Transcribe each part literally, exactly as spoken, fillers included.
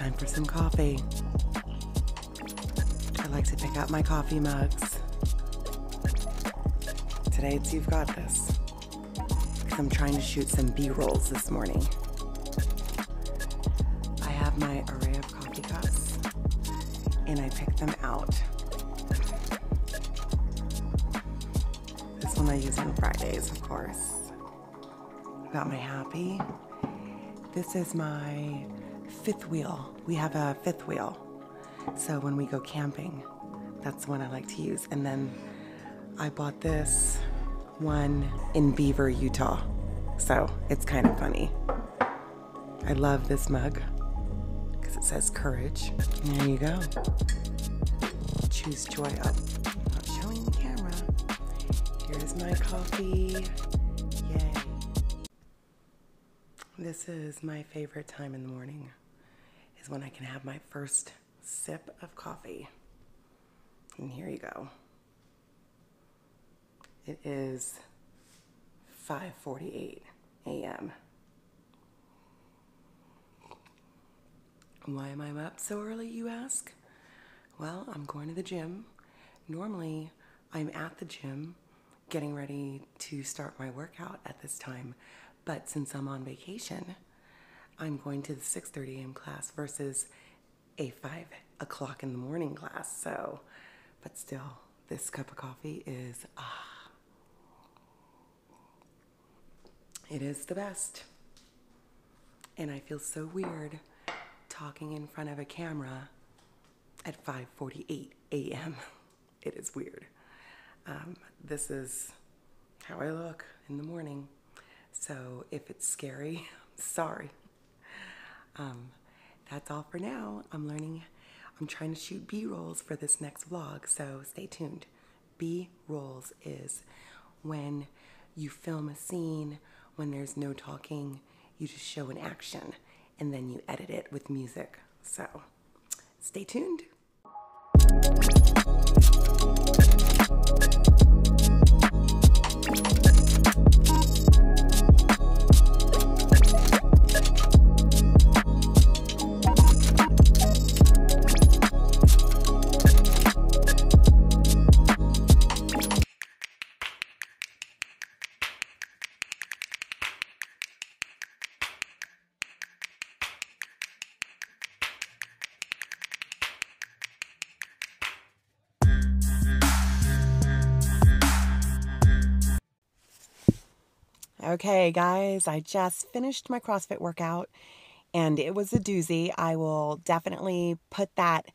Time for some coffee. I like to pick out my coffee mugs. Today it's You've Got This. Because I'm trying to shoot some B rolls this morning. I have my array of coffee cups and I pick them out. This one I use on Fridays, of course. Got my Happy. This is my fifth wheel. We have a fifth wheel. So when we go camping, that's the one I like to use. And then I bought this one in Beaver, Utah. So it's kind of funny. I love this mug because it says courage. And there you go. Choose joy. Oh, not showing the camera. Here's my coffee. Yay. This is my favorite time in the morning, is when I can have my first sip of coffee. And here you go. It is five forty-eight a m Why am I up so early, you ask? Well, I'm going to the gym. Normally, I'm at the gym getting ready to start my workout at this time. But since I'm on vacation, I'm going to the six thirty a m class versus a five o'clock in the morning class. So, but still, this cup of coffee is, ah, it is the best. And I feel so weird talking in front of a camera at five forty-eight a m It is weird. Um, this is how I look in the morning. So if it's scary, sorry. Um, that's all for now. I'm learning, I'm trying to shoot B-rolls for this next vlog, so stay tuned. B-rolls is when you film a scene, when there's no talking, you just show an action, and then you edit it with music. So stay tuned. Okay, guys, I just finished my CrossFit workout, and it was a doozy. I will definitely put that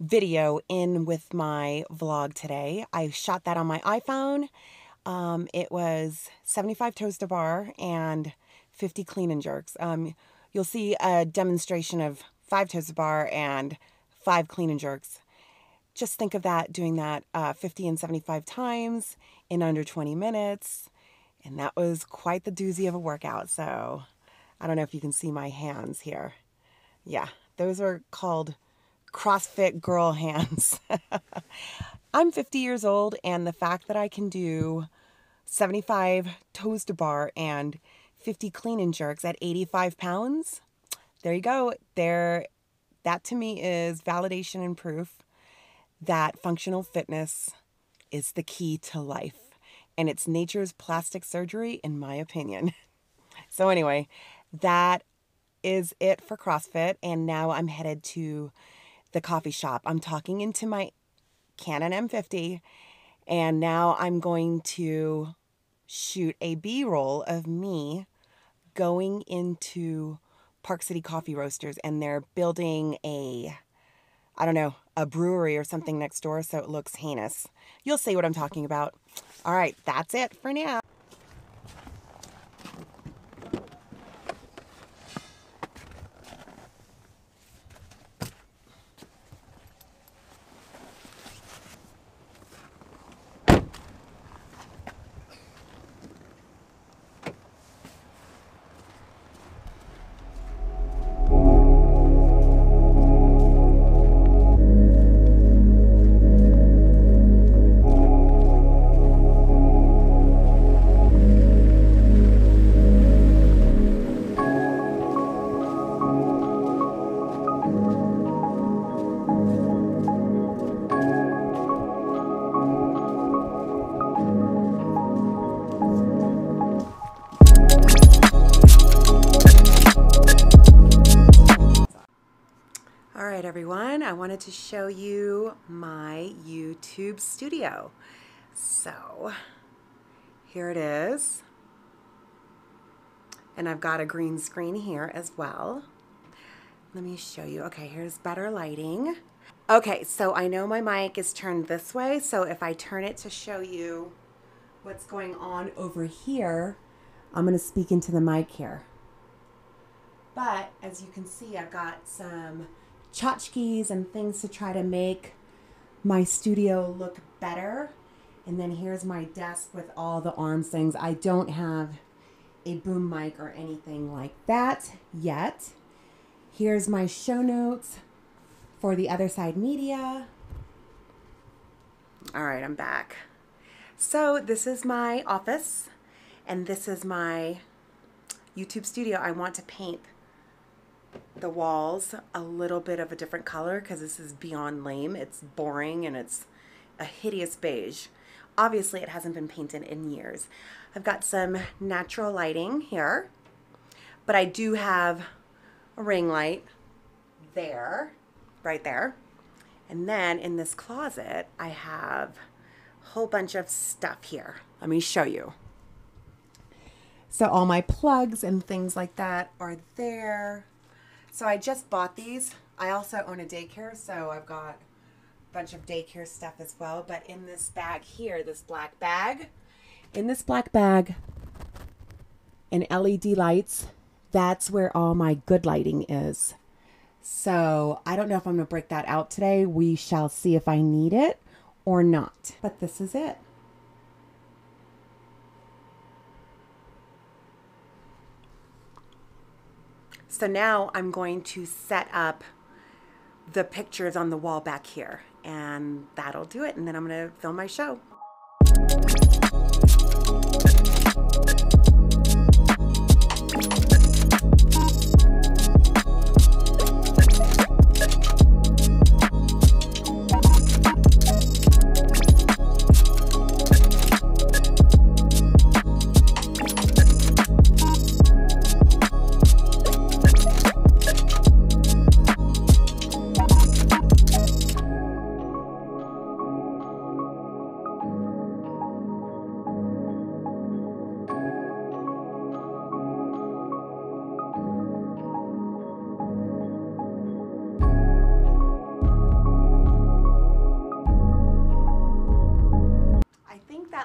video in with my vlog today. I shot that on my iPhone. Um, it was seventy-five toes to bar and fifty clean and jerks. Um, you'll see a demonstration of five toes to bar and five clean and jerks. Just think of that, doing that uh, fifty and seventy-five times in under twenty minutes. And that was quite the doozy of a workout. So I don't know if you can see my hands here. Yeah, those are called CrossFit girl hands. I'm fifty years old, and the fact that I can do seventy-five toes to bar and fifty clean and jerks at eighty-five pounds, there you go. There, that to me is validation and proof that functional fitness is the key to life. And it's nature's plastic surgery, in my opinion. So anyway, that is it for CrossFit. And now I'm headed to the coffee shop. I'm talking into my Canon M fifty. And now I'm going to shoot a B-roll of me going into Park City Coffee Roasters. And they're building a, I don't know, a brewery or something next door. So it looks heinous. You'll see what I'm talking about. All right, that's it for now. everyone. I wanted to show you my YouTube studio. So here it is. And I've got a green screen here as well. Let me show you. Okay, here's better lighting. Okay, so I know my mic is turned this way, so if I turn it to show you what's going on over here, I'm going to speak into the mic here. But as you can see, I've got some tchotchkes and things to try to make my studio look better. And then here's my desk with all the arms things. I don't have a boom mic or anything like that yet. Here's my show notes for The Other Side Media. All right, I'm back. So this is my office, and this is my YouTube studio. I want to paint the walls a little bit of a different color because this is beyond lame. It's boring, and it's a hideous beige. Obviously, it hasn't been painted in years. I've got some natural lighting here, but I do have a ring light there. Right there. And then in this closet, I have a whole bunch of stuff here. Let me show you. So all my plugs and things like that are there. So I just bought these. I also own a daycare, so I've got a bunch of daycare stuff as well. But in this bag here, this black bag, in this black bag and L E D lights, that's where all my good lighting is. So I don't know if I'm going to break that out today. We shall see if I need it or not. But this is it. So now I'm going to set up the pictures on the wall back here. And that'll do it. And then I'm going to film my show.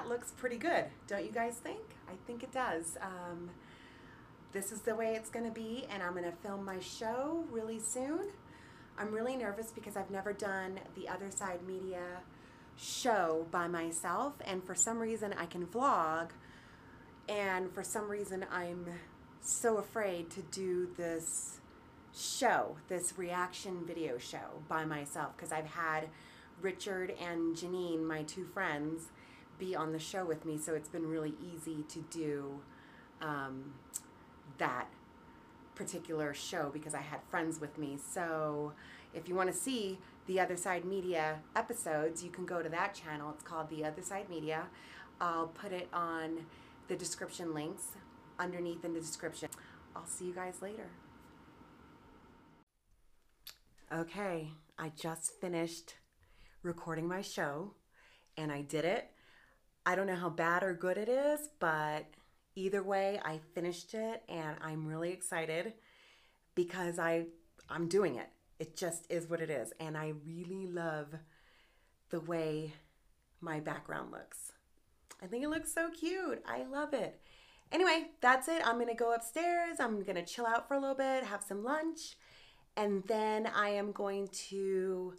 Looks pretty good, don't you guys think? I think it does. Um, this is the way it's going to be, and I'm going to film my show really soon. I'm really nervous because I've never done the Other Side Media show by myself, and for some reason I can vlog, and for some reason I'm so afraid to do this show, this reaction video show by myself, because I've had Richard and Janine, my two friends, be on the show with me, so it's been really easy to do um, that particular show because I had friends with me. So if you want to see the Other Side Media episodes, you can go to that channel. It's called The Other Side Media. I'll put it on the description links underneath in the description. I'll see you guys later. Okay, I just finished recording my show, and I did it. I don't know how bad or good it is, but either way, I finished it, and I'm really excited because I, I'm doing it. It just is what it is, and I really love the way my background looks. I think it looks so cute. I love it. Anyway, that's it. I'm going to go upstairs. I'm going to chill out for a little bit, have some lunch, and then I am going to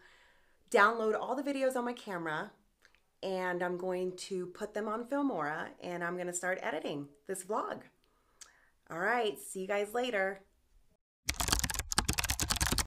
download all the videos on my camera, and I'm going to put them on Filmora, and I'm going to start editing this vlog. All right, see you guys later.